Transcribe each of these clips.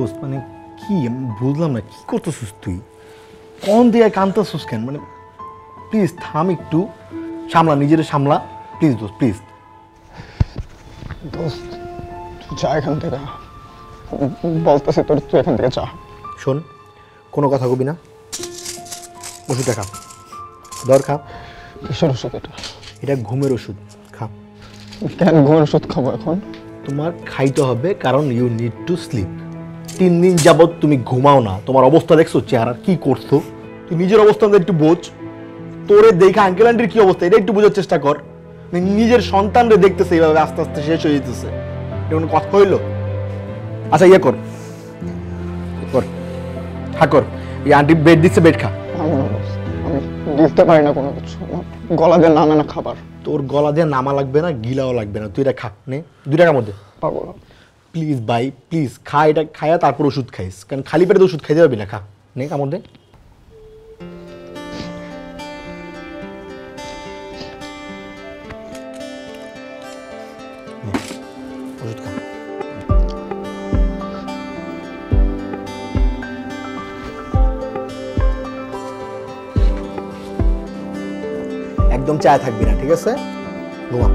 দোস্ত মানে কি বুঝলাম না কি করতেছিস তুই কোন দিয়ে কাঁদতেছিস কেন মানে প্লিজ থাম একটু সামলা নিজের সামলা প্লিজ দোস্ত প্লিজ দোস্ত তুই যা এখান থেকে বলতেছি তোর তুই এখান থেকে যা শোন কোনো কথা কবি না ওষুধটা খা দর খা কিসের ওষুধ এটা এটা ঘুমের ওষুধ খা কেন ঘুমের ওষুধ খাবো এখন তোমার খাইতে হবে কারণ ইউ নিড টু স্লিপ তিন দিন যাবত তুমি ঘুমাও না তোমার অবস্থা দেখছো চেহারা কি করছো তুই নিজের অবস্থাটা একটু বোঝ তোরে দেখে আঙ্কেল আন্টির কি অবস্থা এটা একটু বোঝার চেষ্টা কর নিজের সন্তানরে দেখতেছে এইভাবে আস্তে আস্তে শেষ হয়ে যেতেছে এটা কোনো কথা হইলো আচ্ছা ইয়ে কর কর হা কর এই আন্টি বেড দিচ্ছে বেড খা বুঝতে পারি না কোনো কিছু গলা দিয়ে নামে না খাবার তোর গলা দিয়ে নামা লাগবে না গিলাও লাগবে না তুই এটা খা নে দুই টাকার মধ্যে পাবো না প্লিজ ভাই প্লিজ খা এটা খায়া তারপর ওষুধ খাইস কারণ খালি পেটে তো ওষুধ খাইতে পারবি না খা নে কামড় দে ওষুধ খা একদম চায় থাকবি না ঠিক আছে ঘুমা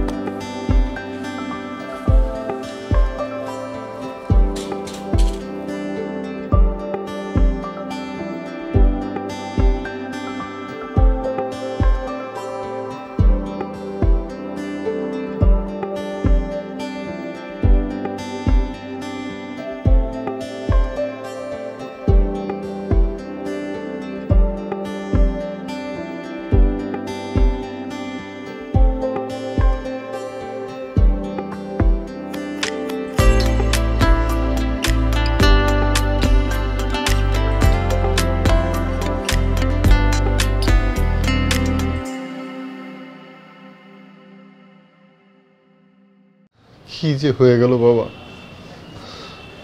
কি যে হয়ে গেল বাবা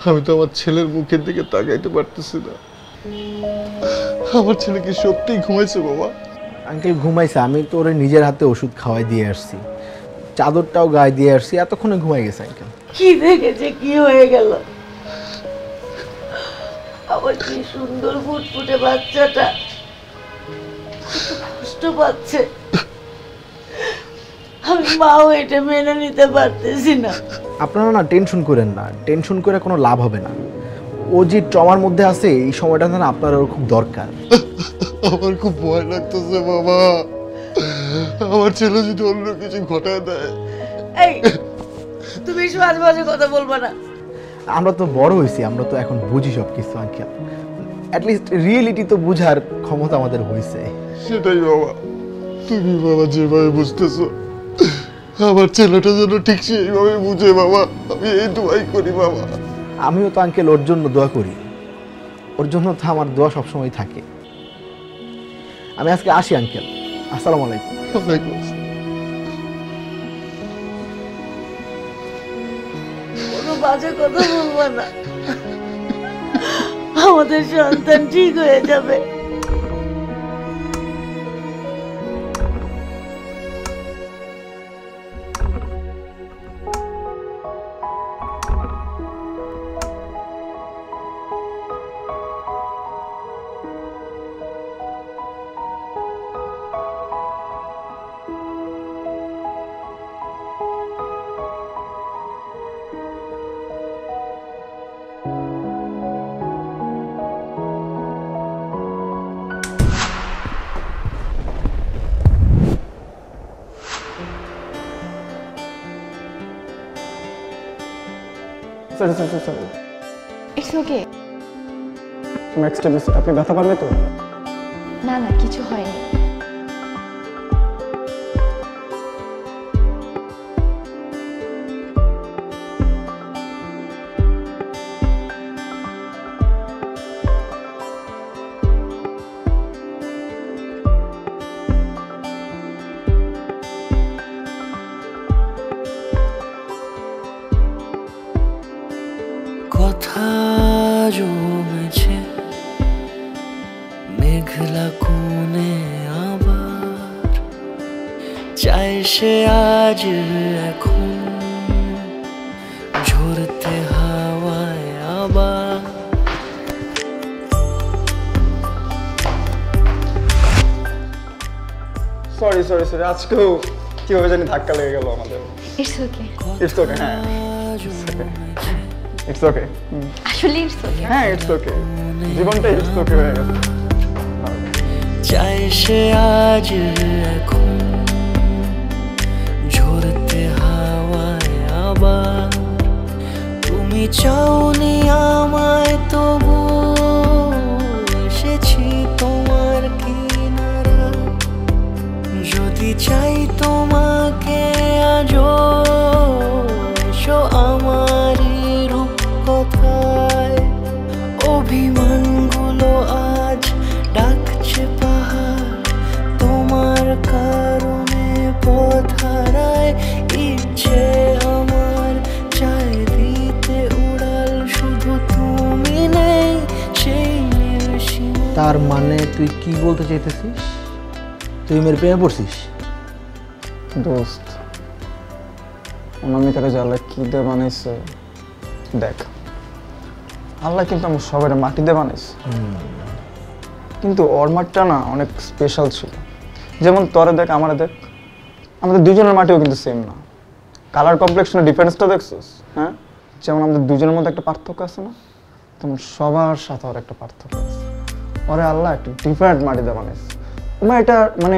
আমি তো আমার ছেলের মুখের দিকে তাকাইতে পারতেছি না আমার ছেলে কি সত্যি ঘুমাইছে বাবা আঙ্কেল ঘুমাইছে আমি তো ওরে নিজের হাতে ওষুধ খাওয়াই দিয়ে আসছি চাদরটাও গায়ে দিয়ে আসছি এতক্ষণে ঘুমাই গেছে আঙ্কেল কি দেখেছে কি হয়ে গেল আমার কি সুন্দর ফুটফুটে বাচ্চাটা কষ্ট পাচ্ছে আমি মাও এটা মেনে নিতে পারতেছি না আপনারা না টেনশন করেন না টেনশন করে কোনো লাভ হবে না ও যে ট্রমার মধ্যে আছে এই সময়টা না আপনার ওর খুব দরকার আমার খুব ভয় লাগতেছে বাবা আমার ছেলে যদি অন্য কিছু ঘটায় দেয় এই তুমি এসব আজেবাজে কথা বলবা না আমরা তো বড় হয়েছি আমরা তো এখন বুঝি সব কিছু আঙ্কেল অ্যাট লিস্ট রিয়েলিটি তো বুঝার ক্ষমতা আমাদের হয়েছে সেটাই বাবা তুমি বাবা যেভাবে বুঝতেছো আমার ছেলেটা যেন ঠিক সেইভাবে বুঝে বাবা আমি এই দোয়াই করি বাবা আমিও তো আঙ্কেল ওর জন্য দোয়া করি ওর জন্য তো আমার দোয়া সবসময় থাকে আমি আজকে আসি আঙ্কেল আসসালামু আলাইকুম ওয়ালাইকুম কোনো বাজে কথা বলবো না আমাদের সন্তান ঠিক হয়ে যাবে Sorry. It's okay. Next time, আপনি ব্যথা পারবে তো? না না কিছু হয়নি। এখন ঝরতে হাওয়ায় আবার sorry. আজকে কিভাবে জানি ধাক্কা লেগে গেল আমাদের। It's okay. It's okay. It's okay. Actually it's okay. হ্যাঁ it's okay. জীবনটা it's okay হয়ে গেছে। চাইছে আজ এখন ঝরতে হাওয়ায় আবার তুমি চাওনি আমায় তবু এসেছি তোমার কিনারা যদি চাই তোমাকে আজও এসো আমারই রূপকথায় অভিমানগুলো আজ ডাকছে পাহাড় তোমার কারণে পথ হারায় ইচ্ছে আমার চাই দিতে উড়াল শুধু তুমি নেই সেই নির্সীমা তার মানে তুই কি বলতে চাইতেছিস তুই মেরে প্রেমে পড়ছিস দোস্ত অনামিকারে জ্বালা কি দিয়ে বানাইছে দেখ আল্লাহ কিন্তু আমার সবাই মাটি দিয়ে বানাইছে কিন্তু ওর মাঠটা না অনেক স্পেশাল ছিল যেমন তোরা দেখ আমারে দেখ আমাদের দুজনের মাটিও কিন্তু সেম না কালার কমপ্লেক্সনের ডিফারেন্সটা দেখছিস হ্যাঁ যেমন আমাদের দুজনের মধ্যে একটা পার্থক্য আছে না তেমন সবার সাথে ওর একটা পার্থক্য আছে ওরে আল্লাহ একটা ডিফারেন্ট মাটি দিয়ে বানাইছে মানে এটা মানে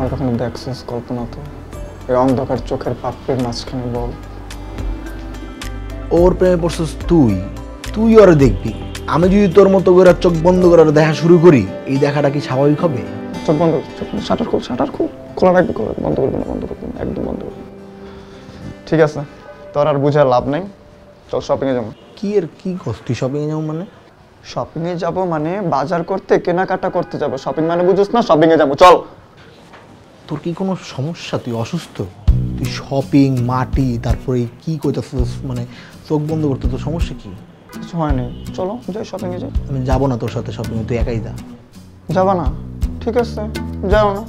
আর কখনো দেখছিস কল্পনা তো এই অন্ধকার চোখের পাপের মাঝখানে বল ওর প্রেমে পড়ছিস তুই তুই ওর দেখবি আমি যদি তোর মতো করে চোখ বন্ধ করে দেখা শুরু করি এই দেখাটা কি স্বাভাবিক হবে চোখ বন্ধ শাটার খুব খোলা রাখবি বন্ধ করবি না বন্ধ করবি একদম বন্ধ করবি ঠিক আছে তোর আর বুঝার লাভ নেই চল শপিংয়ে যাবো কি এর কি কষ্ট তুই শপিংয়ে যাবো মানে শপিংয়ে যাবো মানে বাজার করতে কেনাকাটা করতে যাবো শপিং মানে বুঝিস না শপিংয়ে যাবো চল তোর কি কোনো সমস্যা তুই অসুস্থ তুই শপিং মাটি তারপরে কি করতেছিস মানে চোখ বন্ধ করতে তোর সমস্যা কি কিছু হয় না চলো যাই শপিংয়ে যাই আমি যাবো না তোর সাথে শপিংয়ে তুই একাই যা যাবা না ঠিক আছে যাও না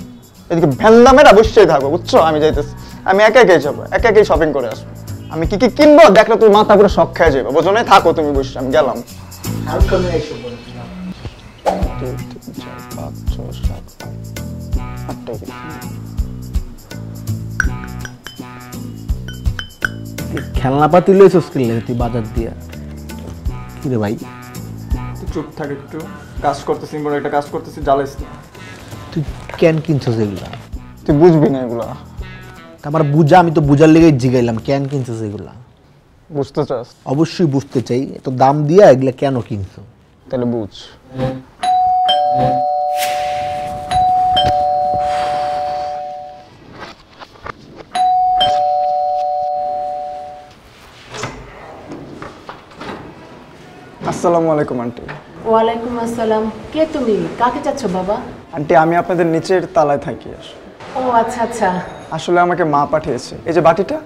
এদিকে ভ্যান্দামেরা বসেই থাকো বুঝছো আমি যাইতেছি আমি একাই যাবো একাই শপিং করে আসবো আমি কি কি কিনবো দেখলে তুই মাথা পুরো শখ খেয়ে যাবে বোঝো না থাকো তুমি বসে আমি গেলাম খেলনা পাতি লইছিস তুই বাজার দিয়া কিরে ভাই তুই চুপ থাক একটু কাজ করতেছিস বড় একটা কাজ করতেছিস জ্বালাইস না তুই কেন কিনছিস এগুলা তুই বুঝবি না এগুলা আমার বুঝা আমি তো বুঝার লেগে জিগাইলাম কেন কিনছিস এগুলা বুঝতে চাস অবশ্যই বুঝতে চাই এত দাম দিয়া এগুলা কেন কিনছো তাহলে বুঝ আসসালামু আলাইকুম আন্টি ওয়ালাইকুম আসসালাম কে তুমি কাকে চাচ্ছো বাবা আন্টি আমি আপনাদের নিচের তলায় থাকি ও আচ্ছা আচ্ছা আসলে আমাকে মা পাঠিয়েছে এই যে বাটিটা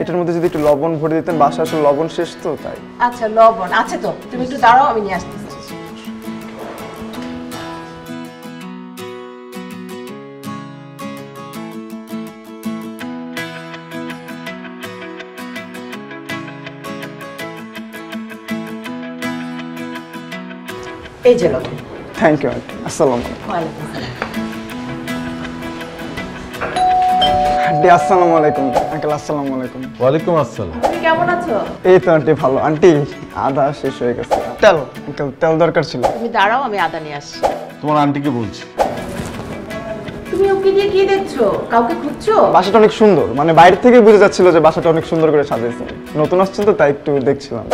এটার মধ্যে যদি একটু লবণ ভরে দিতেন বাসা আসলে লবণ শেষ তো তাই আচ্ছা লবণ আছে তো তুমি একটু দাঁড়াও আমি নিয়ে আসছি এই যে লবণ থ্যাংক ইউ আন্টি আসসালামু আলাইকুম ওয়ালাইকুম আসসালাম আন্টি আসসালামু আলাইকুম আঙ্কেল আসসালামু আলাইকুম ওয়ালাইকুম আসসালাম তুমি কেমন আছো এই তো আন্টি ভালো আন্টি আদা শেষ হয়ে গেছে তেল আঙ্কেল তেল দরকার ছিল তুমি দাঁড়াও আমি আদা নিয়ে আসছি তোমার আন্টিকে বলছি তুমি ওকে দিয়ে কি দেখছো কাউকে খুঁজছো বাসাটা অনেক সুন্দর মানে বাইরে থেকে বুঝে যাচ্ছিল যে বাসাটা অনেক সুন্দর করে সাজিয়েছে নতুন আসছেন তো তাই একটু দেখছিলাম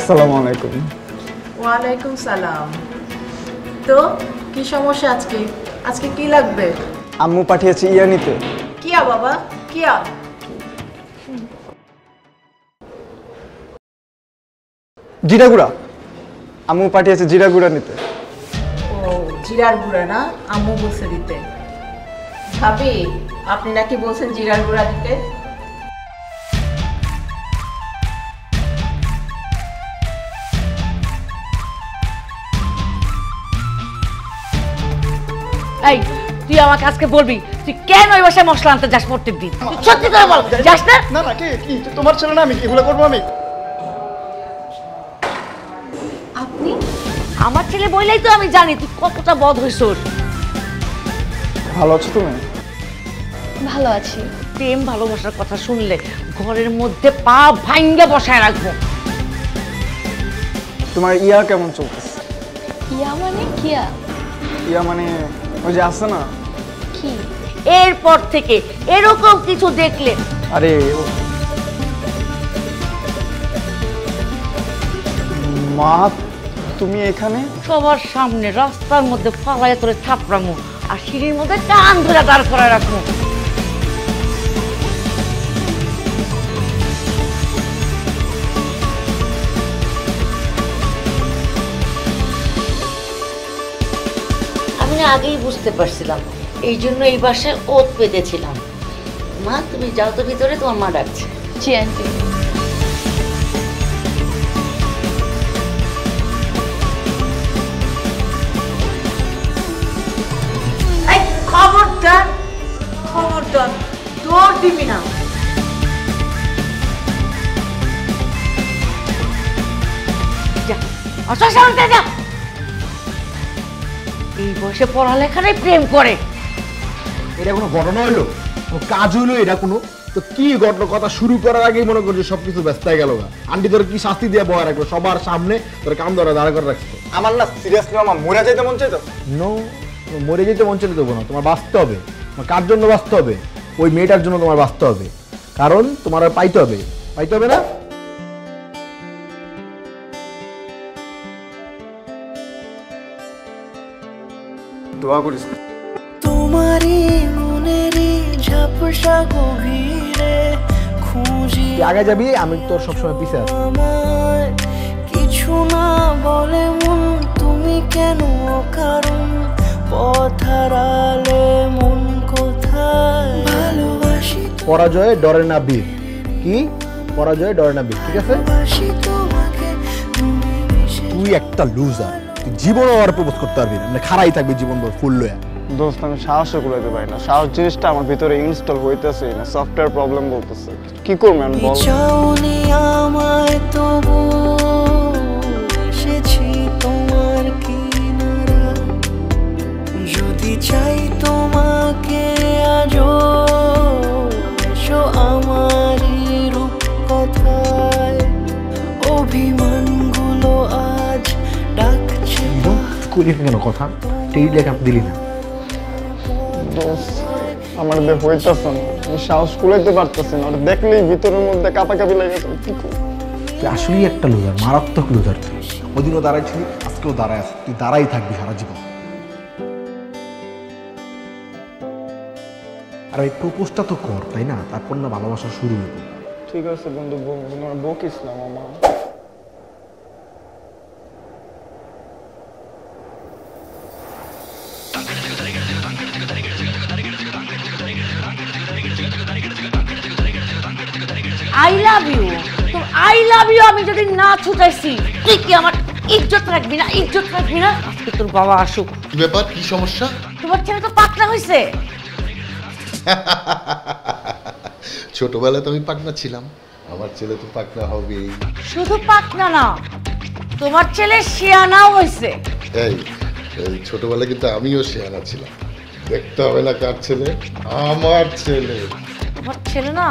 আসসালামু আলাইকুম ওয়া আলাইকুম সালাম তো কি সমস্যা আজকে আজকে কি লাগবে আম্মু পাঠিয়েছে ইয়ানিতে কি क्या बाबा क्या? जीरा गुड़ा आम्मू पाठिয়েছে जीरा गुड़ा নিতে। ও জিরার গুঁড়া না আম্মু বলছে দিতে। ভাবি আপনি নাকি বলছেন জিরার গুঁড়া দিতে? এই তুই আমাকে আজকে বলবি তুই কেন ওই বাসায় মশলা আনতে যাস প্রত্যেকদিন? সত্যি করে বল যাস না? না না কি তোমার ছেলে না আমি কিগুলো করব আমি? আপনি আমার ছেলে বইলেই তো আমি জানি তুই কতটা বদ হইছস। ভালো আছো তুমি? ভালো আছি। প্রেম ভালোবাসার কথা শুনলে ঘরের মধ্যে পা ভাঙা বসায় রাখবো। তোমার ইয়া কেমন চলছে? ইয়া মানে কি? ইয়া মানে ওই যে আছে না কি এরপর থেকে এরকম কিছু দেখলে আরে মা তুমি এখানে সবার সামনে রাস্তার মধ্যে ফালায় তোরে থাপড়ামু আর সিঁড়ির মধ্যে টান ধরে দাঁড় করায় রাখবো। আগেই বুঝতে পারছিলাম এই জন্য এই বাসায় ওত পেতেছিলাম। মা তুমি যাও তো ভিতরে তোমার মা ডাকছে। জি আন্টি। খবরদার খবরদার তোর দিবি না। যা অসহ্য হতে যা। এই বয়সে পড়ালেখাটাই প্রেম করে এটা কোনো ঘটনা হইলো কাজ হইলো এটা কোনো তো কি ঘটনা কথা শুরু করার আগেই মনে করছে সবকিছু ব্যস্ত হয়ে গেল। আন্টি তোর কি শাস্তি দিয়ে বয়ে রাখলো সবার সামনে তোর কাম ধরে দাঁড়া করে রাখতো। আমার না সিরিয়াসলি আমার মরে যেতে মন চাইতো। নো মরে যেতে মন চাইতে দেবো না। তোমার বাঁচতে হবে। তোমার কার জন্য বাঁচতে হবে? ওই মেয়েটার জন্য তোমার বাঁচতে হবে। কারণ তোমার পাইতে হবে। পাইতে হবে না? দোয়া করিস তোমারই মনেরই ঝাপসা গভীরে খুঁজি আগে যাবি আমি তোর সবসময় পিছে আছি। কিছু না বলে মন তুমি কেন কারণ পথহারালে মন কোথায় ভালোবাসি। পরাজয়ে ডরে না বীর। কি পরাজয়ে ডরে না বীর? ঠিক আছে তুই একটা লুজার জীবনও আর প্রবোধ করতে পারবি না খারাই থাকবি জীবনভর ফুল লয়া। দোস্ত আমি সাহসও কুলাইতে পারি না। সাহস জিনিসটা আমার ভিতরে ইনস্টল হইতেছে না। সফটওয়্যার প্রবলেম বলতেছে কি করবো আমি বল? চাওনি আমায় তবু এসেছি তোমার কিনারা যদি চাই তোমাকে আজও এসো আমারই রূপ কথায় অভিমানগুলো আজ ডাক কেন কথা দিলি না আমার সাহস কুলাইতে পারতেছি না। দেখলেই ভিতরের মধ্যে কাঁপাকাঁপি লাগে। আসলেই একটা লুজার, মারাত্মক লুজার। ওদিনও দাঁড়াইছিলি আজকেও দাঁড়ায় আছিস। তুই দাঁড়াই থাকবি সারা জীবন। আর ওই প্রপোজটা তো কর তাই না? তারপর না ভালোবাসা শুরু হইব। ঠিক আছে বন্ধু বকিস না মামা। I love you. So I love you. আমি যদি না ছুটাইছি তুই কি আমার ইজ্জত রাখবি না? ইজ্জত রাখবি না? আজকে তোর বাবা আসুক। ব্যাপার কি সমস্যা? তোমার ছেলে তো পাকনা হইছে। ছোটবেলায় তো আমি পাকনা ছিলাম। আমার ছেলে তো পাকনা হবে। শুধু পাকনা না তোমার ছেলে শিয়ানাও হইছে। এই ছোটবেলায় কিন্তু আমিও শিয়ানা ছিলাম। দেখতে হবে না কার ছেলে? আমার ছেলে। তোমার ছেলে না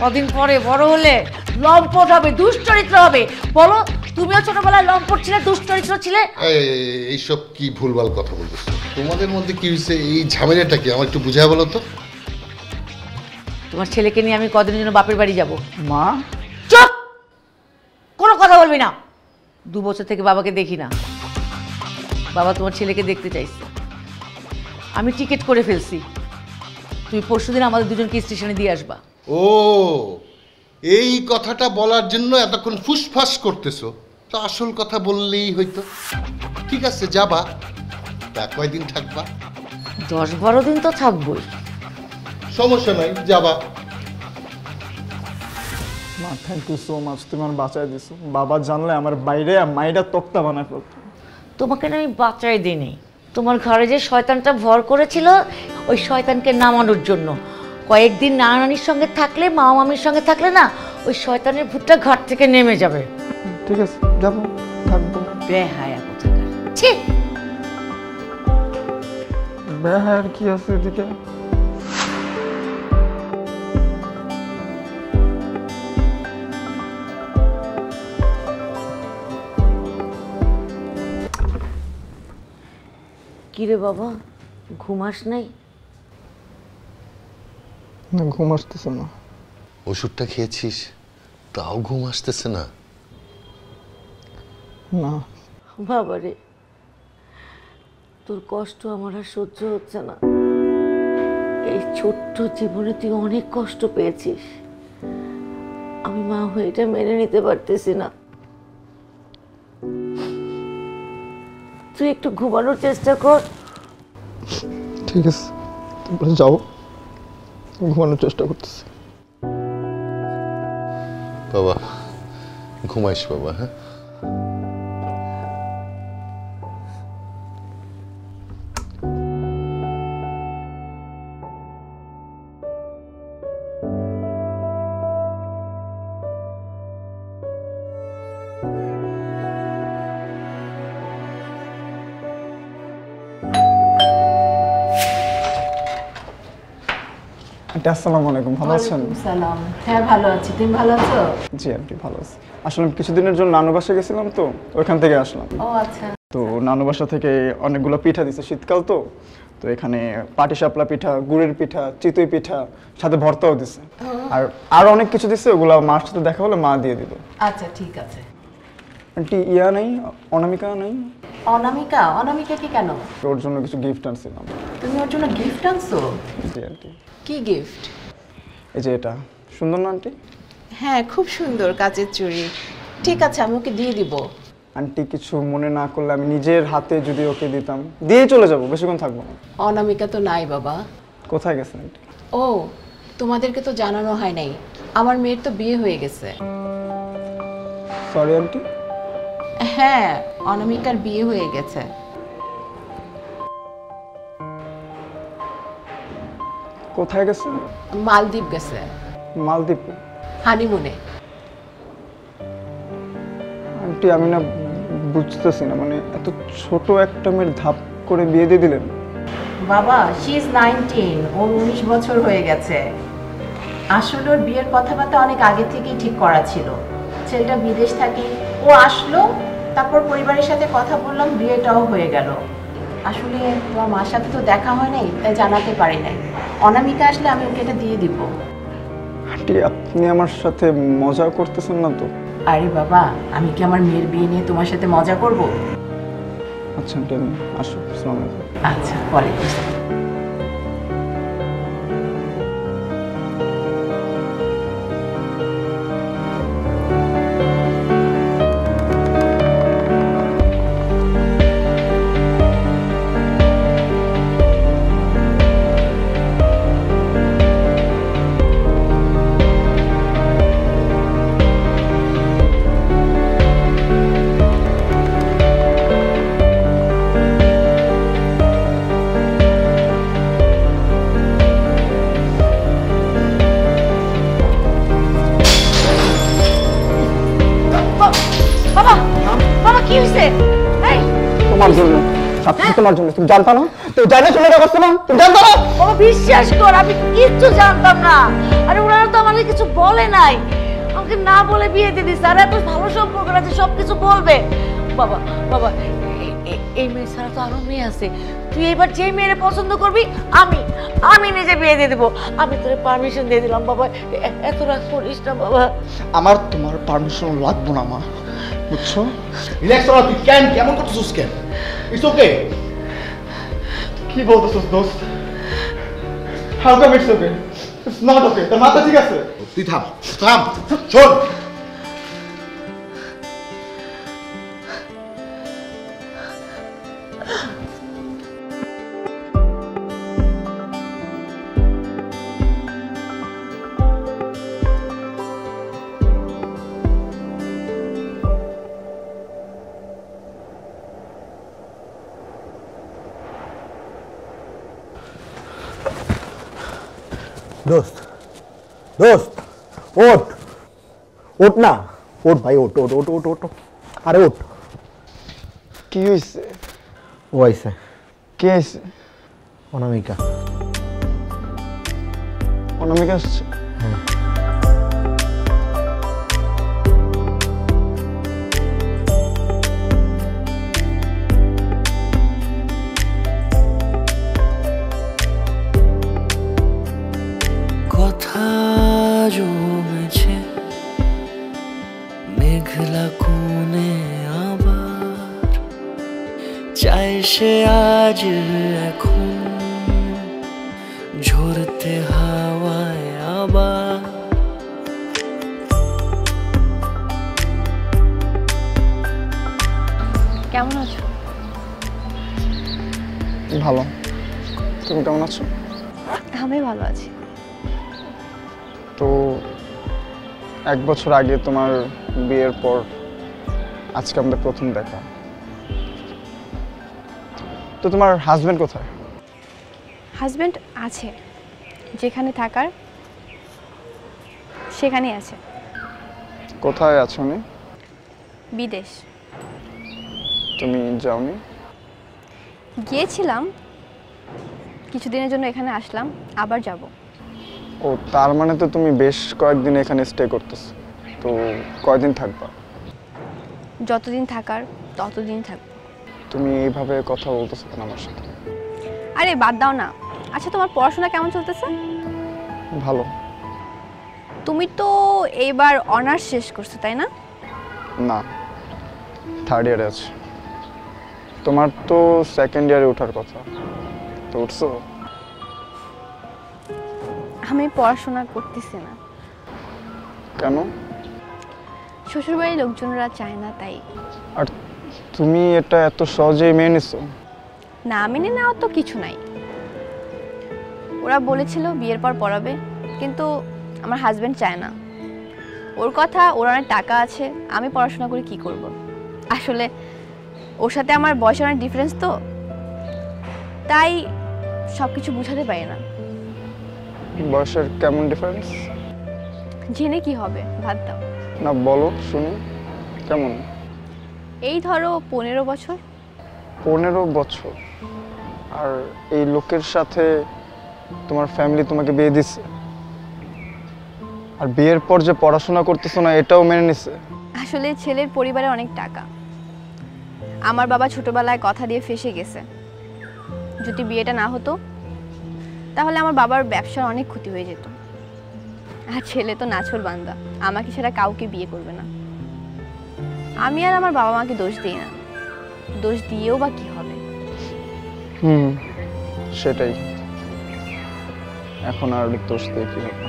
কদিন পরে বড় হলে লম্পট হবে, দুশ্চরিত্র হবে। বলো তুমিও ছোটবেলায় লম্পট ছিলে, দুশ্চরিত্র ছিলে। এইসব কি ভুলভাল কথা বলছিস? তোমাদের মধ্যে কি হয়েছে এই ঝামেলাটা কি আমার একটু বুঝায় বলো তো। তোমার ছেলেকে নিয়ে আমি কদিনের জন্য বাপের বাড়ি যাব। মা চুপ, কোনো কথা বলবি না। 2 বছর থেকে বাবাকে দেখি না। বাবা তোমার ছেলেকে দেখতে চাইছে। আমি টিকিট করে ফেলছি। তুমি পরশুদিন আমাদের দুজনকে স্টেশনে দিয়ে আসবা। ও এই কথাটা বলার জন্য এতক্ষণ ফুসফাস করতেছো, তো আসল কথা বললেই হইতো। ঠিক আছে যাবা, তা কয়দিন থাকবা? 10-12 দিন তো থাকবই। সমস্যা নাই, যাবা। মা থ্যাংক ইউ সো মাচ, তুমি আমার বাঁচাই দিছো। বাবা জানলে আমার বাইরে মাইটা তক্তা বানায় ফেলতো। তোমাকে না আমি বাঁচাই দিইনি, তোমার ঘরে যে শয়তানটা ভর করেছিল ওই শয়তানকে নামানোর জন্য। কয়েকদিন নানা নানির সঙ্গে থাকলে, মা মামির সঙ্গে থাকলে না, ওই শয়তানের ভূতটা ঘর থেকে নেমে যাবে। ঠিক আছে যাবো, থাকবো। বেহায়া কোথাকার, ছি। বেহায়ার কি আছে এদিকে? কিরে বাবা ঘুমাস নাই? না ঘুম আসতেছে না। ওষুধটা খেয়েছিস তাও ঘুম আসতেছে না? না বাবা রে, তোর কষ্ট আমার আর সহ্য হচ্ছে না। এই ছোট্ট জীবনে তুই অনেক কষ্ট পেয়েছিস, আমি মা হয়ে এটা মেনে নিতে পারতেছি না। তুই একটু ঘুমানোর চেষ্টা কর। ঠিক আছে তোমরা যাও, ঘুমানোর চেষ্টা করতেছি। বাবা ঘুমাইস বাবা। হ্যাঁ আসসালামু আলাইকুম, ভালো আছেন? সালাম। হ্যাঁ ভালো আছি, তুমি ভালো আছো? জি আমি ভালো আছি। আসলে কিছুদিনের জন্য নানু বাসা গেছিলাম, তো ওইখান থেকে আসলাম। ও আচ্ছা। তো নানু বাসা থেকে অনেকগুলো পিঠা দিছে, শীতকাল তো, তো এখানে পাটিসাপলা পিঠা, গুড়ের পিঠা, চিতই পিঠা, সাথে ভর্তাও দিছে, আর আরো অনেক কিছু দিছে। ওগুলো মার সাথে দেখা হলে মা দিয়ে দিল। আচ্ছা ঠিক আছে। আন্টি ইয়া নাই, অনামিকা নাই? অনামিকা? অনামিকা কি কেন? ওর জন্য কিছু গিফট আনছিলাম। তুমি ওর জন্য গিফট আনছো? জি আন্টি। কি গিফট? এই যে এটা, সুন্দর না আন্টি? হ্যাঁ খুব সুন্দর, কাচের চুড়ি। ঠিক আছে আমি ওকে দিয়ে দিব। আন্টি কিছু মনে না করলে আমি নিজের হাতে যদি ওকে দিতাম, দিয়ে চলে যাবো, বেশিক্ষণ থাকবো না। অনামিকা তো নাই বাবা। কোথায় গেছে আন্টি? ও তোমাদেরকে তো জানানো হয় নাই, আমার মেয়ের তো বিয়ে হয়ে গেছে। Sorry aunty. হ্যাঁ অনামিকার বিয়ে হয়ে গেছে। কোথায় গেছে? মালদ্বীপ গেছে। মালদ্বীপ? হানিমুনে। আন্টি আমি না বুঝতেছি না, মানে এত ছোট একটা মেয়ের ধাপ করে বিয়ে দিয়ে দিলেন? বাবা শি ইজ 19, ওর 19 বছর হয়ে গেছে। আসলে ওর বিয়ের কথাবার্তা অনেক আগে থেকেই ঠিক করা ছিল। ছেলেটা বিদেশ থাকে, ও আসলো, তারপর পরিবারের সাথে কথা বললাম, বিয়েটাও হয়ে গেল। আসলে তোমার মার সাথে তো দেখা হয় নাই, তাই জানাতে পারি নাই। অনামিকা আসলে আমি ওকে এটা দিয়ে দিব। আন্টি আপনি আমার সাথে মজা করতেছেন না তো? আরে বাবা আমি কি আমার মেয়ের বিয়ে নিয়ে তোমার সাথে মজা করব? আচ্ছা আন্টি আমি আসো, আসসালামু আলাইকুম। আচ্ছা ওয়ালাইকুম আসসালাম। তোমার জন্য তুমি জানতা না তো? জানা চলে করতে না, তুমি জানতা না? ও বিশ্বাস কর আমি কিচ্ছু জানতাম না। আরে ওনারা তো আমাকে কিছু বলে নাই, আমাকে না বলে বিয়ে দিয়ে দিছে। আরে এত ভালো সম্পর্ক আছে, সব কিছু বলবে। বাবা বাবা এই মেয়ে ছাড়া তো আরো মেয়ে আছে, তুই এবার যে মেয়েরে পছন্দ করবি আমি নিজে বিয়ে দিয়ে দেবো। আমি তোর পারমিশন দিয়ে দিলাম বাবা, এত রাগ করিস না বাবা। আমার তোমার পারমিশন লাগবো না মা, বুঝছো? রিল্যাক্স কর, তুই কেন কেমন করছিস কেন? It's okay. কি বলতেছিস দোস্ত? How come it's okay? It's not okay. The mata ঠিক আছে। তুই থাম, থাম, শোন। दोस्त, दोस्त, उठ, उठ ना, उठ भाई, उठ, उठ, उठ, उठ, उठ, अरे उठ। क्यों इससे? वो ऐसे। क्या इससे? अनामिका। अनामिका इससे? हाँ। সে আজ এখন ঝরতে হাওয়ায় আবার কেমন আছো? ভালো, তুমি কেমন আছো? আমি ভালো আছি। তো 1 বছর আগে তোমার বিয়ের পর আজকে আমাদের প্রথম দেখা। তো তোমার হাজবেন্ড কোথায়? হাজবেন্ড আছে, যেখানে থাকার সেখানেই আছে। কোথায় আছো উনি? বিদেশ। তুমি যাওনি? গিয়েছিলাম, কিছুদিনের জন্য এখানে আসলাম, আবার যাব। ও, তার মানে তো তুমি বেশ কয়েকদিন এখানে স্টে করতেছ। তো কয়দিন থাকবা? যতদিন থাকার ততদিন থাকবো। তুমি এইভাবে কথা বলতেছো কেন আমার সাথে? আরে বাদ দাও না। আচ্ছা, তোমার পড়াশোনা কেমন চলতেছে? ভালো। তুমি তো এইবার অনার্স শেষ করছো, তাই না? না, থার্ড ইয়ারে আছো। তোমার তো সেকেন্ড ইয়ারে ওঠার কথা, তো উঠছো? আমি পড়াশোনা করতেছি না। কেন? শ্বশুরবাড়ির লোকজনরা চায় না, তাই। আর তুমি এটা এত সহজে মেনে নিছো? না, মেনে নাও তো কিছু নাই। ওরা বলেছিল বিয়ের পর পড়াবে, কিন্তু আমার হাজবেন্ড চায় না। ওর কথা, ওর অনেক টাকা আছে, আমি পড়াশোনা করে কি করব? আসলে ওর সাথে আমার বয়সের অনেক ডিফারেন্স, তো তাই সব কিছু বুঝাতে পারি না। বয়সের কেমন ডিফারেন্স? জেনে কি হবে, ভাত দাও না। বলো শুনি, কেমন? এই ধরো 15 বছর। 15 বছর? আর এই লোকের সাথে তোমার ফ্যামিলি তোমাকে বিয়ে দিছে, আর বিয়ের পর যে পড়াশোনা করতেছো না এটাও মেনে নিছে? আসলে ছেলের পরিবারে অনেক টাকা। আমার বাবা ছোটবেলায় কথা দিয়ে ফেসে গেছে, যদি বিয়েটা না হতো তাহলে আমার বাবার ব্যবসার অনেক ক্ষতি হয়ে যেত। আর ছেলে তো নাছোর বান্দা, আমাকে ছাড়া কাউকে বিয়ে করবে না। আমি আর আমার বাবা মাকে দোষ দিই না, দোষ দিয়েও বা কি হবে? হুম, সেটাই। এখন আর দোষ দিয়ে কি হবে?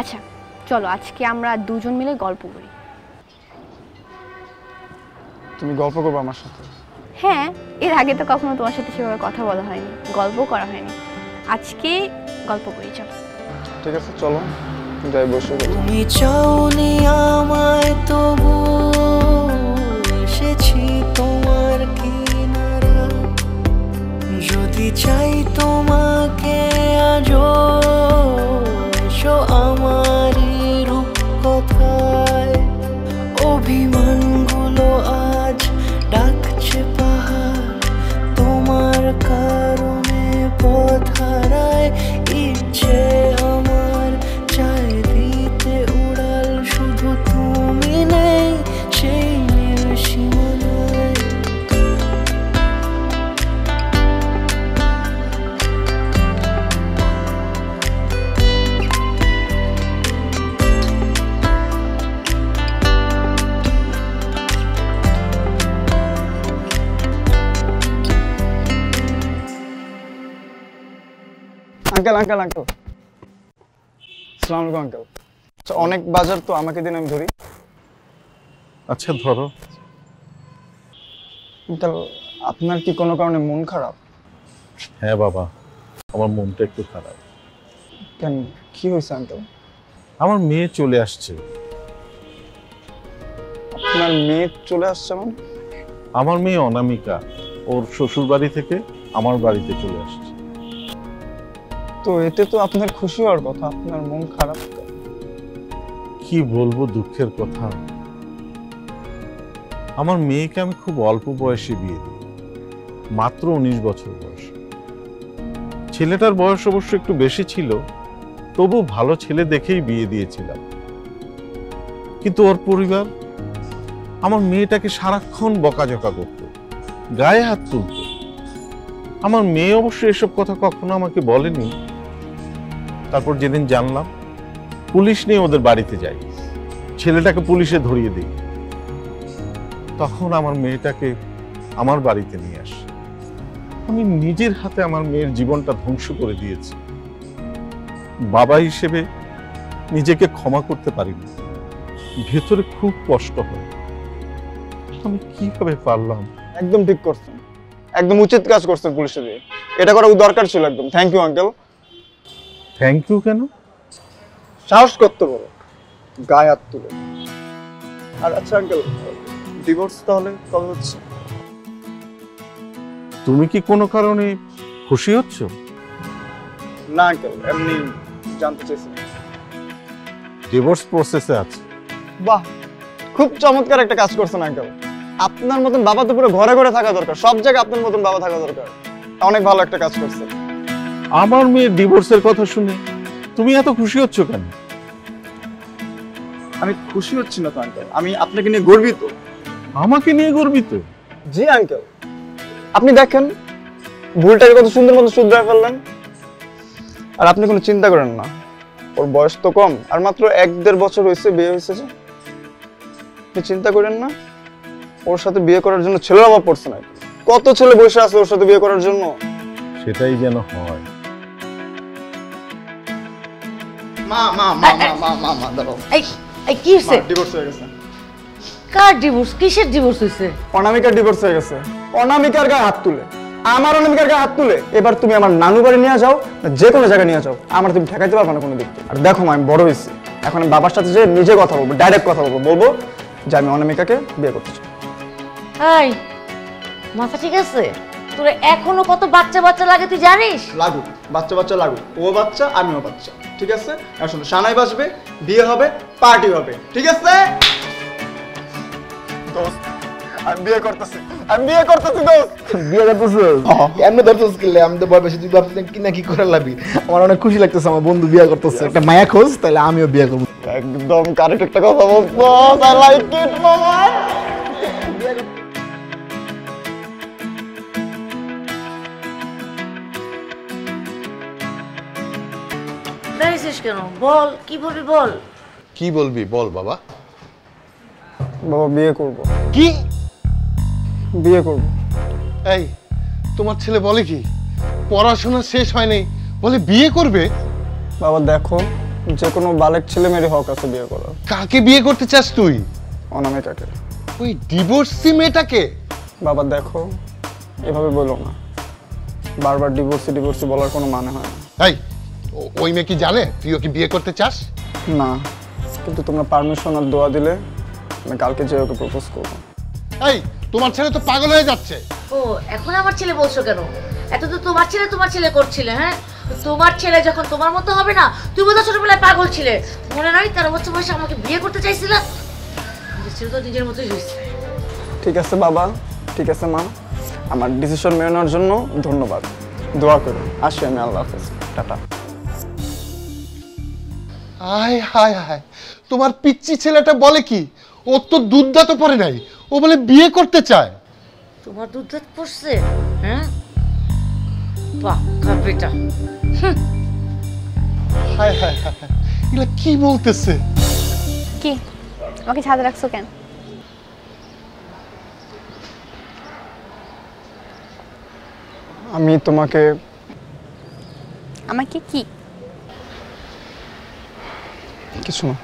আচ্ছা চলো, আজকে আমরা দুজন মিলে গল্প করি। তুমি গল্প করবে আমার সাথে? হ্যাঁ, এর আগে তো কখনো তোমার সাথে সেভাবে কথা বলা হয়নি, গল্প করা হয়নি। আজকে গল্প করি, চলো। ঠিক আছে, চলো যাই, বসে গেল। তুমি চাওনি আমায়, তবু এসেছি তোমার কিনারে। যদি চাই তোমাকে আজও, এসো আমারই রূপকথায়। অভিমানগুলো আজ ডাকছে পাহাড়, তোমার কারণে পথ হারায় ইচ্ছে। uncle. Assalamualaikum uncle. So onek bazar to amake din ami dhori. Acha dhoro. Uncle, apnar ki kono karone mon kharap? Hey baba, amar monta ekটু kharap. Ken ki hoyse uncle? Amar meye chole asche. Apnar meye chole asche mane? Amar meye Onamika or shoshur bari theke আমার বাড়িতে চলে আসছে তো এতে তো আপনার খুশি হওয়ার কথা আপনার মন খারাপ কি বলবো দুঃখের কথা আমার মেয়েকে আমি খুব অল্প বয়সে বিয়ে দিই মাত্র 19 বছর বয়স ছেলেটার বয়স অবশ্য একটু বেশি ছিল তবু ভালো ছেলে দেখেই বিয়ে দিয়েছিলাম কিন্তু ওর পরিবার আমার মেয়েটাকে সারাক্ষণ বকাঝকা করত গায়ে হাত তুলত আমার মেয়ে অবশ্য এসব কথা কখনো আমাকে বলেনি তারপর যেদিন জানলাম পুলিশ নিয়ে ওদের বাড়িতে যাই ছেলেটাকে পুলিশে ধরিয়ে দেই তখন আমার মেয়েটাকে আমার বাড়িতে নিয়ে আসে আমি নিজের হাতে আমার মেয়ের জীবনটা ধ্বংস করে দিয়েছি বাবা হিসেবে নিজেকে ক্ষমা করতে পারিনি ভেতরে খুব কষ্ট হয় আমি কিভাবে পারলাম একদম ঠিক করছেন একদম উচিত কাজ করছেন পুলিশে দিয়ে এটা করা দরকার ছিল একদম thank you uncle thank you কেন সাহস করতে বড় গায় হাত তুলে আর আচ্ছা আঙ্কেল ডিভোর্স তাহলে কবে হচ্ছে তুমি কি কোনো কারণে খুশি হচ্ছ না আঙ্কেল এমনি জানতে চাইছি ডিভোর্স প্রসেসে আছে বাহ খুব চমৎকার একটা কাজ করছেন আঙ্কেল আপনার মতন বাবা তো পুরো ঘরে ঘরে থাকা দরকার সব জায়গায় আপনার মতন বাবা থাকা দরকার অনেক ভালো একটা কাজ করছে আমার মেয়ে ডিভোর্সের কথা শুনে তুমি এত খুশি হচ্ছ কেন আমি খুশি হচ্ছি না আঙ্কেল আমি আপনাকে নিয়ে গর্বিত আমাকে নিয়ে গর্বিত জি আঙ্কেল আপনি দেখেন ভুলটাকে কত সুন্দর মতো শুধরে ফেললেন আর আপনি কোনো চিন্তা করেন না ওর বয়স তো কম আর মাত্র 1.5 বছর হয়েছে বিয়ে হয়েছে আপনি চিন্তা করেন না ওর সাথে বিয়ে করার জন্য ছেলের অভাব পড়ছে না কত ছেলে বসে আছে ওর সাথে বিয়ে করার জন্য সেটাই যেন হয় মা মা মা মা মা মা দাঁড়াও এই এই কি হইছে ডিভোর্স হয়ে গেছে কার ডিভোর্স কিসের ডিভোর্স হইছে অনামিকার ডিভোর্স হয়ে গেছে অনামিকার গায়ে হাত তুলে আমার অনামিকার গায়ে হাত তুলে এবার তুমি আমার নানু বাড়ি নিয়ে যাও না যে কোনো জায়গা নিয়ে যাও আমার তুমি ঠেকাইতে পারবে না কোনো দিক আর দেখো আমি বড় হইছি এখন আমি বাবার সাথে যে নিজে কথা বলবো ডাইরেক্ট কথা বলবো যে আমি অনামিকাকে বিয়ে করতে চাই হাই মাথা ঠিক আছে তোর এখনো কত বাচ্চা বাচ্চা লাগে তুই জানিস লাগু বাচ্চা বাচ্চা লাগু ও বাচ্চা আমিও বাচ্চা ঠিক আছে এখন শানাই বাসবে বিয়ে হবে পার্টি হবে ঠিক আছে দোস্ত আমি বিয়ে করতেছি দোস্ত বিয়ে করতেছি এমনি ধরছস কি আমি তো বয়সে তুই ভাবছিস কি না কি করে লাগবি আমার অনেক খুশি লাগতেছে আমার বন্ধু বিয়ে করতেছে একটা মায়া খোঁজ তাহলে আমিও বিয়ে করব একদম কারেক্ট একটা কথা বলছস আই লাইক ইট মামা বল কি বলবি বল বাবা বিয়ে করব এই তোমার ছেলে বলে কি পড়াশোনা শেষ হয়নি বলে বিয়ে করবে বাবা দেখো যে কোনো বালক ছেলে মেয়ের হক আছে বিয়ে করার কাকে বিয়ে করতে চাস তুই অনামিকাকে ওই ডিভোর্সি মেয়েটাকে বাবা দেখো এভাবে বলো না বারবার ডিভোর্সি বলার কোনো মানে হয় না এই ওই মেয়ে কি জানে তুই ওকে বিয়ে করতে চাস না কিন্তু তোমরা পারমিশন আর দোয়া দিলে আমি কালকে যে ওকে প্রপোজ করব এই তোমার ছেলে তো পাগল হয়ে যাচ্ছে ও এখন আমার ছেলে বলছো কেন এত তো তোমার ছেলে করছিল হ্যাঁ তোমার ছেলে যখন তোমার মতো হবে না তুই বোধহয় ছোটবেলায় পাগল ছিলে মনে নাই 13 বছর বয়সে আমাকে বিয়ে করতে চাইছিল ছেলে তো নিজের মতোই হয়েছে ঠিক আছে বাবা ঠিক আছে মা আমার ডিসিশন মেনে নেওয়ার জন্য ধন্যবাদ দোয়া করো আসি আমি আল্লাহ হাফেজ টাটা আয় হায় হায় তোমার পিচ্চি ছেলেটা বলে কি ও তো দুধ দাঁত পড়ে নাই ও বলে বিয়ে করতে চায় তোমার দুধ দাঁত পড়ছে হ্যাঁ বাহ কাপটা হায় হায় ইলা কি বলতেছে কি আমাকে ছাদে রাখছো কেন আমি তোমাকে আমাকে কি কিছু না।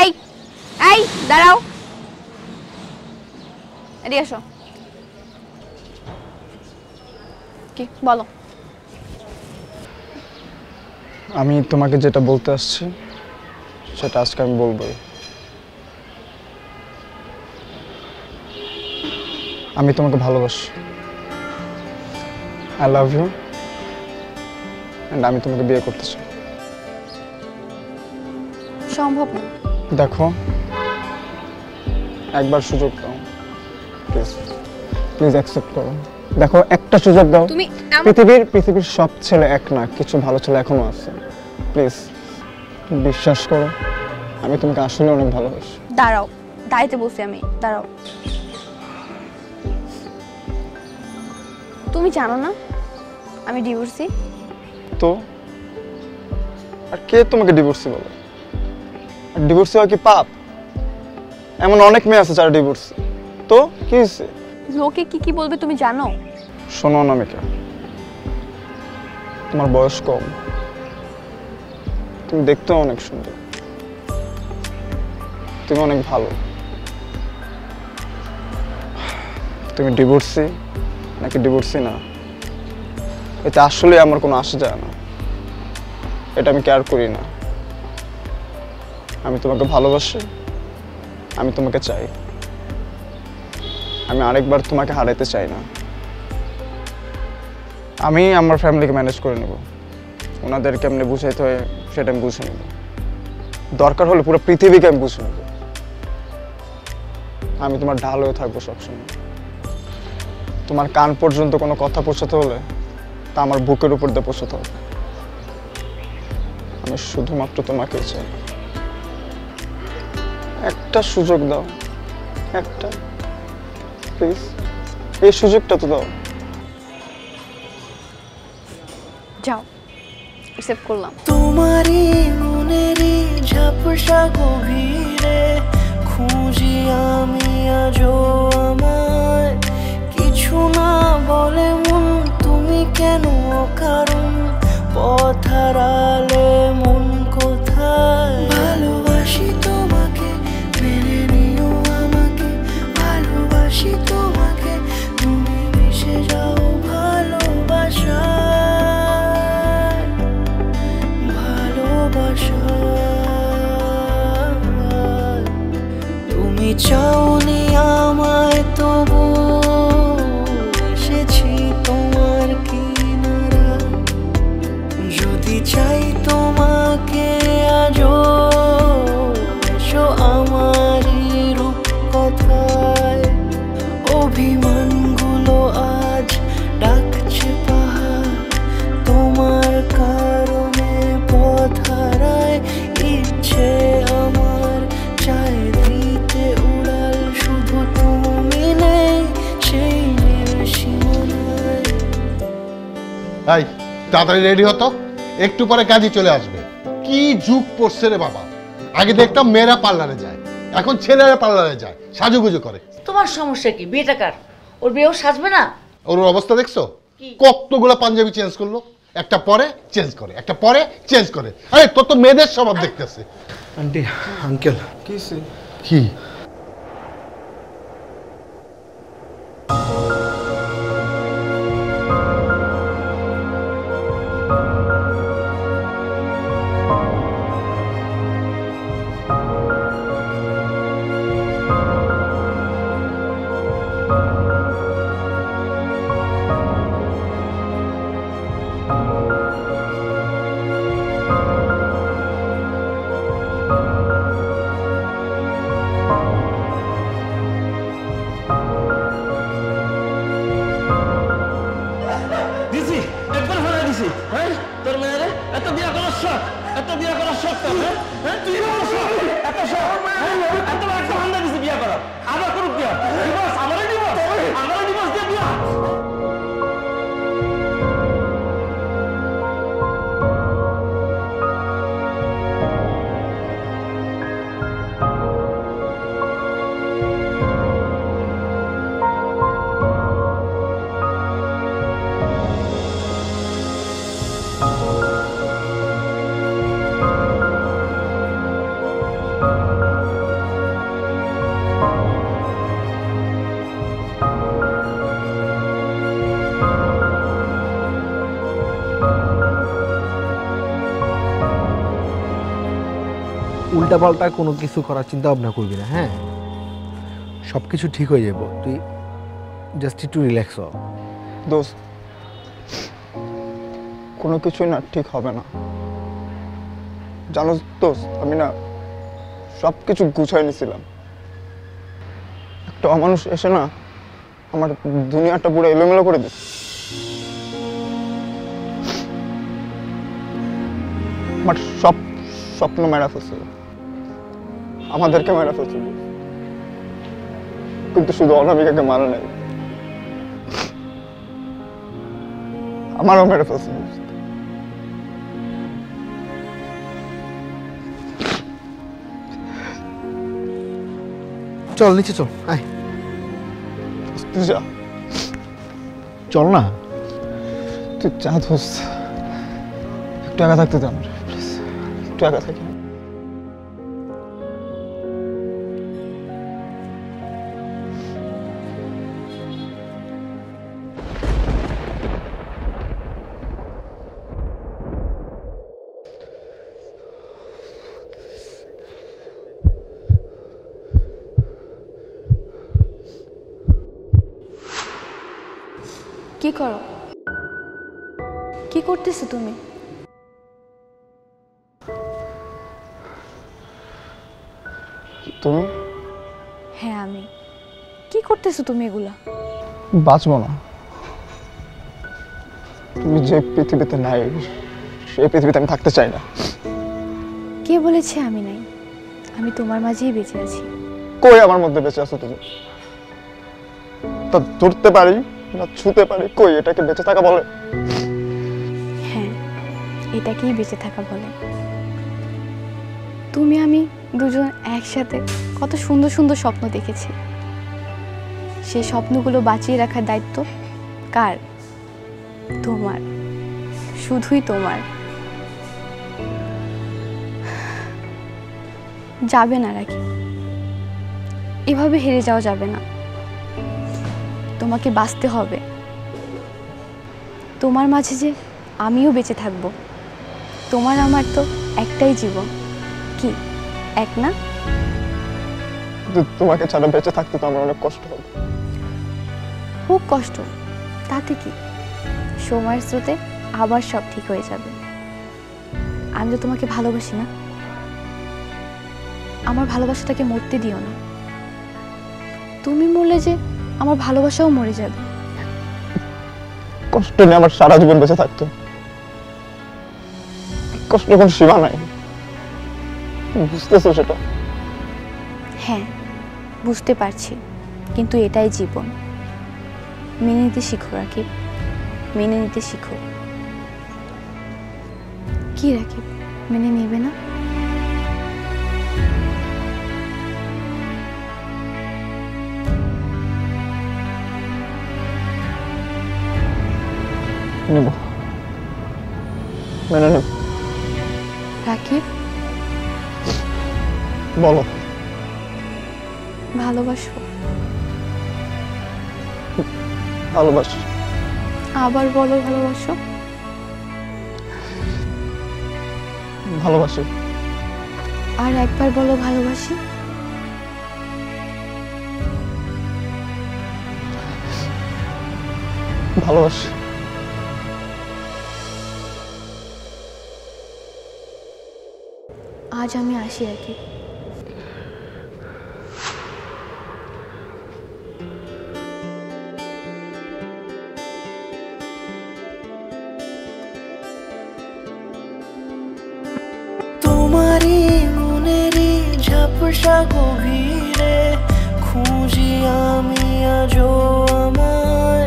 এই এই দাঁড়াও, এদিকে এসো। কি বলো? আমি তোমাকে যেটা বলতে আসছি সেটা আজকে আমি বলবই। আমি তোমাকে ভালোবাসি। I love you. এন্ড আমি তোমাকে বিয়ে করতে চাই। সম্ভব না। দেখো, একবার সুযোগ দাও। প্লিজ প্লিজ অ্যাকসেপ্ট করো। দেখো, একটা সুযোগ দাও। তুমি পৃথিবীর সব ছেলে এক না, কিছু ভালো ছেলে এখনো আছে। প্লিজ বিশ্বাস করো, আমি তোমাকে আসলে অনেক ভালোবাসি। দাঁড়াও, দাঁড়াইতে বসে আমি। দাঁড়াও, তুমি জানো না আমি ডিভোর্সি? তো আর কে তোমাকে ডিভোর্সি বলে? ডিভোর্সি হয় কি পাপ? এমন অনেক মেয়ে আছে যারা ডিভোর্সি। তো কি হয়েছে? লোকে কি কি বলবে তুমি জানো? শোনো না মেয়েটা, তোমার বয়স কম, তুমি দেখতেও অনেক সুন্দর, তুমি অনেক ভালো। তুমি ডিভোর্সি নাকি ডিভোর্সি না, এতে আসলে আমার কোনো আসে যায় না। এটা আমি কেয়ার করি না। আমি তোমাকে ভালোবাসি, আমি তোমাকে চাই, আমি আরেকবার তোমাকে হারাতে চাই না। আমি আমার ফ্যামিলিকে ম্যানেজ করে নেব, ওনাদেরকে আমি বুঝাইতে হয় সেটা আমি বুঝে নেব, দরকার হলে পুরো পৃথিবীকে আমি বুঝে নেব। আমি তোমার ঢাল হয়ে থাকবো সবসময়। তোমার কান পর্যন্ত কোনো কথা পৌঁছাতে হলে তা আমার বুকের উপর দিয়ে পৌঁছাতে হবে। আমি শুধুমাত্র তোমাকে চাই। একটা সুযোগ দাও, একটা প্লিজ, এই সুযোগটা তো দাও। যাও, অ্যাকসেপ্ট করলাম। তোমারই মনের ঝাপসা গভীরে খুঁজি আমি আজ আমার কিছু না বলে মন, তুমি কেন কারণ পথ হারালে মন কোথায়? ভালোবাসি তোমাকে, মেনে নিও আমাকে, ভালোবাসি তোমাকে, তুমি মিশে যাও ভালোবাসা। তুমি চাওনি আমায়, তবু এসেছি তোমার কিনারা। যদি চাই তোমাকে আজও, এসো আমারই রূপকথায়। অভিমানগুলো আজ ডাকছে পাহাড়, তোমার কারণে পথ হারায় ইচ্ছে। এই তাড়াতাড়ি রেডি হতো, একটু পরে কাজে চলে আসবে। কি যুগ পড়ছে রে বাবা! আগে দেখতাম মেয়েরা পার্লারে যায়, এখন ছেলেরা পার্লারে যায়, সাজুগুজু করে। তোমার সমস্যা কি? বিয়েটা কার? ওর বিয়েও সাজবে না। ওর অবস্থা দেখছো? কতগুলো পাঞ্জাবি চেঞ্জ করলো, একটা পরে চেঞ্জ করে, একটা পরে চেঞ্জ করে। আরে তোর তো মেয়েদের স্বভাব দেখতেছে। আন্টি, আঙ্কেল, কি উল্টাপাল্টা কোনো কিছু করার চিন্তা ভাবনা করবি না। হ্যাঁ, সব কিছু ঠিক হয়ে যাবো, তুই জাস্ট একটু রিল্যাক্স হ। দোস্ত, কোনো কিছুই না ঠিক হবে না জানো দোস্ত, আমি না সব কিছু গুছাই নিয়েছিলাম, একটা অমানুষ এসে না আমার দুনিয়াটা পুরো এলোমেলো করে দিচ্ছে। আমার সব স্বপ্ন মেরা ফেলছিল, আমাদেরকে মেরা ফেলছিল, কিন্তু শুধু অনামিকাকে মারা নেই, আমারও মেরা ফেলছিল। চল নিচে চল, আয় চল না। তুই যা ধোস, একটু একা থাকতে চান, একটু একা থাকি। কি করো, কি করতেছো তুমি? তুমি? হ্যাঁ আমি। কি করতেছো তুমি এগুলা? বাঁচবো না, তুমি যে পৃথিবীতে নাই সেই পৃথিবীতে আমি থাকতে চাই না। কে বলেছে আমি নাই? আমি তোমার মাঝেই বেঁচে আছি। কই আমার মধ্যে বেঁচে আছো তুমি? তা ধরতে পারি না, ছুতে পারি, কই এটাকে বেঁচে থাকা বলে? হ্যাঁ, এটাকেই বেঁচে থাকা বলে। তুমি আমি দুজন একসাথে কত সুন্দর সুন্দর স্বপ্ন দেখেছি, সেই স্বপ্নগুলো বাঁচিয়ে রাখার দায়িত্ব কার? তোমার, শুধুই তোমার। যাবে না রাখি, এভাবে হেরে যাওয়া যাবে না, তোমাকে বাঁচতে হবে। তোমার মাঝে যে আমিও বেঁচে থাকবো, তোমার আমার তো একটাই জীবন, কি এক না? তোমাকে ছাড়া বেঁচে থাকতে তো আমার অনেক কষ্ট হবে। খুব কষ্ট, তাতে কি, সময়ের স্রোতে আবার সব ঠিক হয়ে যাবে। আমি তো তোমাকে ভালোবাসি না, আমার ভালোবাসাটাকে মরতে দিও না। তুমি মরলে যে আমার ভালোবাসাও মরে যাবে। কষ্ট নিয়ে আমার সারা জীবন বেঁচে থাকতো, কষ্টের কোনো সীমা নাই, বুঝতেছো সেটা? হ্যাঁ বুঝতে পারছি, কিন্তু এটাই জীবন। মেনে নিতে শিখো রাকিব, মেনে নিতে শিখো। কি রাকিব, মেনে নেবে না? রাকিব বলো, ভালোবাসো? ভালোবাসি। আবার বলো, ভালোবাসো? ভালোবাসি। আর একবার বলো, ভালোবাসি। ভালোবাসি। আজ আমি আসি রাকিব। তোমারি মনেরই ঝাপসা গভীরে খুঁজি আমি আজও আমার,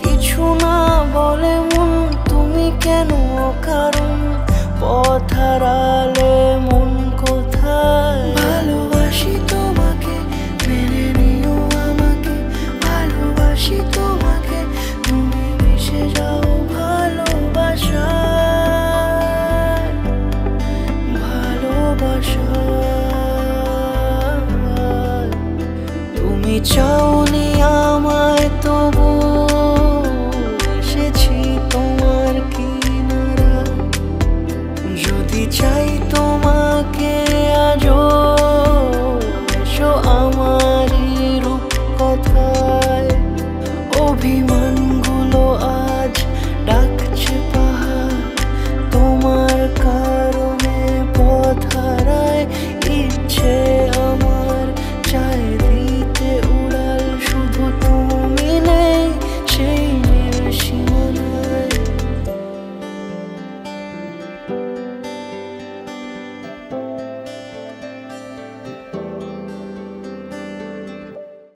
কিছু না বলে মন তুমি কেন কারণ পথ হারালে।